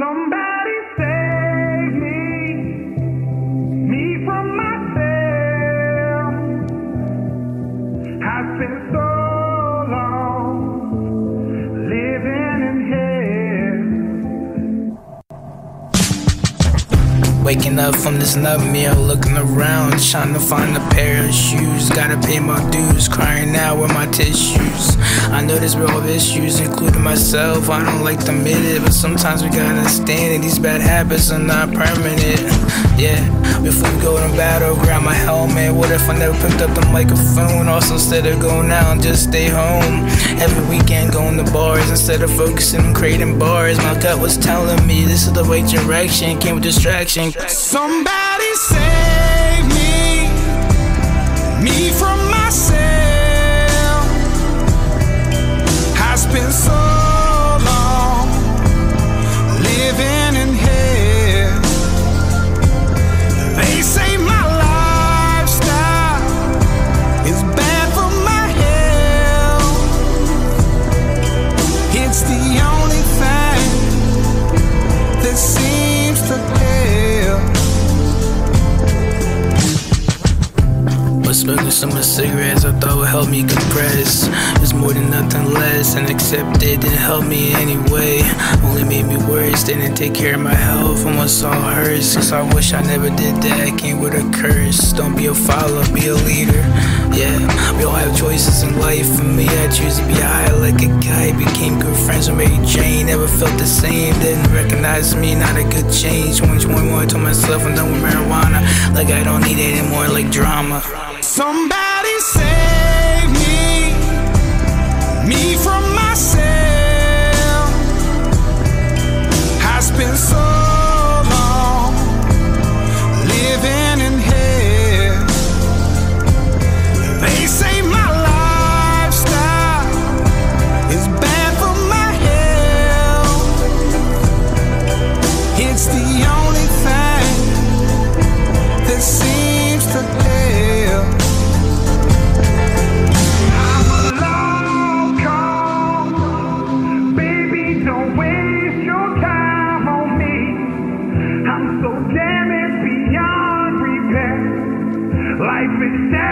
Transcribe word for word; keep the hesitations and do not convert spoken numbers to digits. Somebody save me, me from myself. I've been so long living in hell. Waking up from this love meal, looking around, trying to find a pair of shoes. Gotta pay my dues, crying out with my tissues. I know there's real issues, including myself. I don't like to admit it, but sometimes we gotta understand that these bad habits are not permanent. Yeah, before we go to battle, grab my helmet. What if I never picked up the microphone? Also, instead of going out and just stay home. Every weekend going to bars instead of focusing on creating bars. My gut was telling me this is the right direction, came with distraction. Somebody save me, me from myself. Been so long living in hell. They say my lifestyle is bad for my health. It's the only thing that seems to help. But smoking so much cigarettes I thought would help me compress. It's more than nothing less, and accept it didn't help me anyway. Only made me worse, didn't take care of my health. And what's all hurts, cause I wish I never did that. Came with a curse, don't be a follower, be a leader. Yeah, we all have choices in life. For me, I choose to be high like a guy. Became good friends with Mary Jane, never felt the same. Didn't recognize me, not a good change. Twenty twenty-one, I told myself I'm done with marijuana. Like I don't need it anymore, like drama. Somebody save me, me from myself. I spent so long living in hell. They say my lifestyle is bad for my health. It's the only thing that seems to help. Life is dead.